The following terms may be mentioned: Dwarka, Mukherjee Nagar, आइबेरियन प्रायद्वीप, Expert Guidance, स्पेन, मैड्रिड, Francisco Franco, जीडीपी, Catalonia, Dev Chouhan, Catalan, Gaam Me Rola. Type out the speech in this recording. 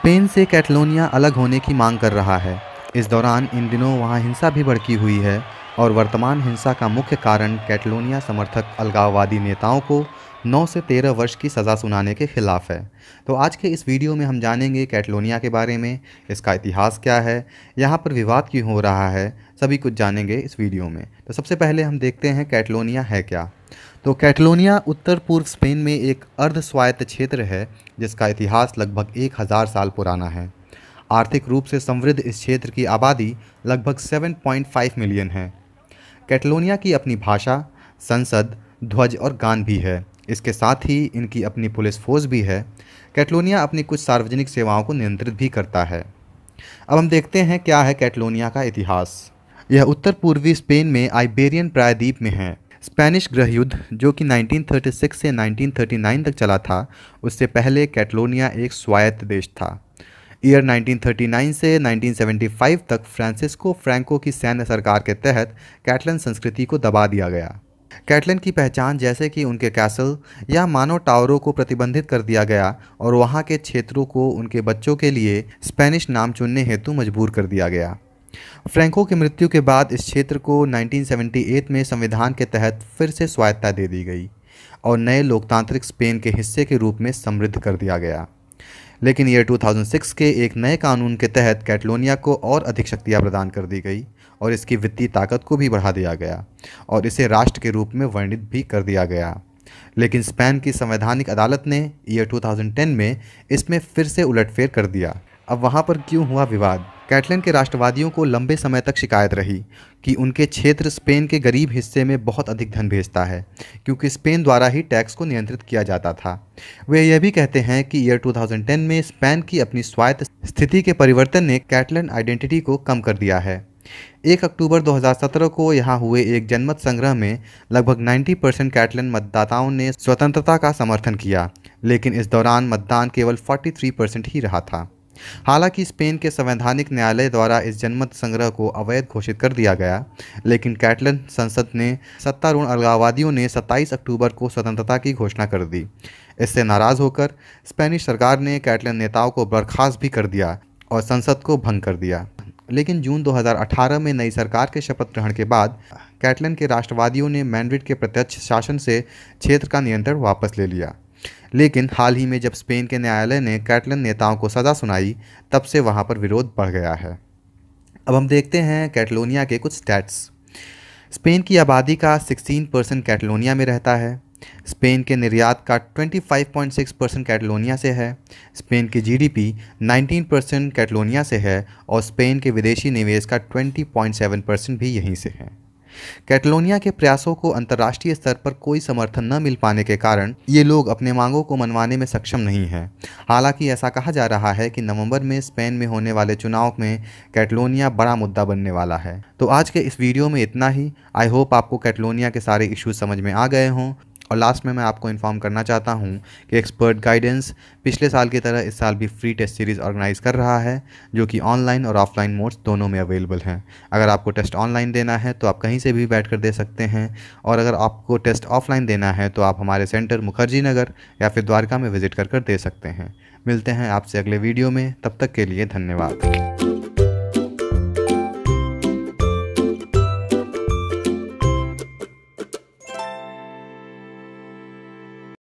स्पेन से कैटलोनिया अलग होने की मांग कर रहा है। इस दौरान इन दिनों वहां हिंसा भी भड़की हुई है और वर्तमान हिंसा का मुख्य कारण कैटलोनिया समर्थक अलगाववादी नेताओं को 9 से 13 वर्ष की सज़ा सुनाने के ख़िलाफ़ है। तो आज के इस वीडियो में हम जानेंगे कैटलोनिया के बारे में, इसका इतिहास क्या है, यहाँ पर विवाद क्यों हो रहा है, सभी कुछ जानेंगे इस वीडियो में। तो सबसे पहले हम देखते हैं कैटलोनिया है क्या। तो कैटलोनिया उत्तर पूर्व स्पेन में एक अर्ध स्वायत्त क्षेत्र है जिसका इतिहास लगभग 1000 साल पुराना है। आर्थिक रूप से समृद्ध इस क्षेत्र की आबादी लगभग 7.5 मिलियन है। कैटलोनिया की अपनी भाषा, संसद, ध्वज और गान भी है। इसके साथ ही इनकी अपनी पुलिस फोर्स भी है। कैटलोनिया अपनी कुछ सार्वजनिक सेवाओं को नियंत्रित भी करता है। अब हम देखते हैं क्या है कैटलोनिया का इतिहास। यह उत्तर पूर्वी स्पेन में आइबेरियन प्रायद्वीप में है। स्पेनिश गृहयुद्ध जो कि 1936 से 1939 तक चला था, उससे पहले कैटलोनिया एक स्वायत्त देश था। ईयर 1939 से 1975 तक फ्रांसिस्को फ्रैंको की सैन्य सरकार के तहत कैटलन संस्कृति को दबा दिया गया। कैटलन की पहचान जैसे कि उनके कैसल या मानव टावरों को प्रतिबंधित कर दिया गया और वहां के क्षेत्रों को उनके बच्चों के लिए स्पेनिश नाम चुनने हेतु मजबूर कर दिया गया। फ्रैंको की मृत्यु के बाद इस क्षेत्र को 1978 में संविधान के तहत फिर से स्वायत्तता दे दी गई और नए लोकतांत्रिक स्पेन के हिस्से के रूप में समृद्ध कर दिया गया। लेकिन ईयर 2006 के एक नए कानून के तहत कैटलोनिया को और अधिक शक्तियाँ प्रदान कर दी गई और इसकी वित्तीय ताकत को भी बढ़ा दिया गया और इसे राष्ट्र के रूप में वर्णित भी कर दिया गया। लेकिन स्पेन की संवैधानिक अदालत ने ईयर 2010 में इसमें फिर से उलटफेर कर दिया। अब वहाँ पर क्यों हुआ विवाद। कैटलन के राष्ट्रवादियों को लंबे समय तक शिकायत रही कि उनके क्षेत्र स्पेन के गरीब हिस्से में बहुत अधिक धन भेजता है, क्योंकि स्पेन द्वारा ही टैक्स को नियंत्रित किया जाता था। वे यह भी कहते हैं कि ईयर 2010 में स्पेन की अपनी स्वायत्त स्थिति के परिवर्तन ने कैटलन आइडेंटिटी को कम कर दिया है। 1 अक्टूबर 2017 को यहाँ हुए एक जनमत संग्रह में लगभग 90% कैटलन मतदाताओं ने स्वतंत्रता का समर्थन किया, लेकिन इस दौरान मतदान केवल 43% ही रहा था। हालांकि स्पेन के संवैधानिक न्यायालय द्वारा इस जनमत संग्रह को अवैध घोषित कर दिया गया, लेकिन कैटलन संसद ने सत्तारूढ़ अलगाववादियों ने 27 अक्टूबर को स्वतंत्रता की घोषणा कर दी। इससे नाराज़ होकर स्पेनिश सरकार ने कैटलन नेताओं को बर्खास्त भी कर दिया और संसद को भंग कर दिया। लेकिन जून 2018 में नई सरकार के शपथ ग्रहण के बाद कैटलन के राष्ट्रवादियों ने मैड्रिड के प्रत्यक्ष शासन से क्षेत्र का नियंत्रण वापस ले लिया। लेकिन हाल ही में जब स्पेन के न्यायालय ने कैटलन नेताओं को सज़ा सुनाई, तब से वहां पर विरोध बढ़ गया है। अब हम देखते हैं कैटलोनिया के कुछ स्टैट्स। स्पेन की आबादी का 16% कैटलोनिया में रहता है। स्पेन के निर्यात का 25.6% कैटलोनिया से है। स्पेन की जीडीपी 19% कैटलोनिया से है और स्पेन के विदेशी निवेश का 20.7% भी यहीं से है। कैटलोनिया के प्रयासों को अंतर्राष्ट्रीय स्तर पर कोई समर्थन न मिल पाने के कारण ये लोग अपने मांगों को मनवाने में सक्षम नहीं हैं। हालांकि ऐसा कहा जा रहा है कि नवंबर में स्पेन में होने वाले चुनाव में कैटलोनिया बड़ा मुद्दा बनने वाला है। तो आज के इस वीडियो में इतना ही। आई होप आपको कैटलोनिया के सारे इश्यूज समझ में आ गए हों। और लास्ट में मैं आपको इन्फॉर्म करना चाहता हूं कि एक्सपर्ट गाइडेंस पिछले साल की तरह इस साल भी फ्री टेस्ट सीरीज़ ऑर्गेनाइज़ कर रहा है, जो कि ऑनलाइन और ऑफलाइन मोड्स दोनों में अवेलेबल हैं। अगर आपको टेस्ट ऑनलाइन देना है तो आप कहीं से भी बैठकर दे सकते हैं, और अगर आपको टेस्ट ऑफलाइन देना है तो आप हमारे सेंटर मुखर्जी नगर या फिर द्वारका में विजिट कर दे सकते हैं। मिलते हैं आपसे अगले वीडियो में, तब तक के लिए धन्यवाद।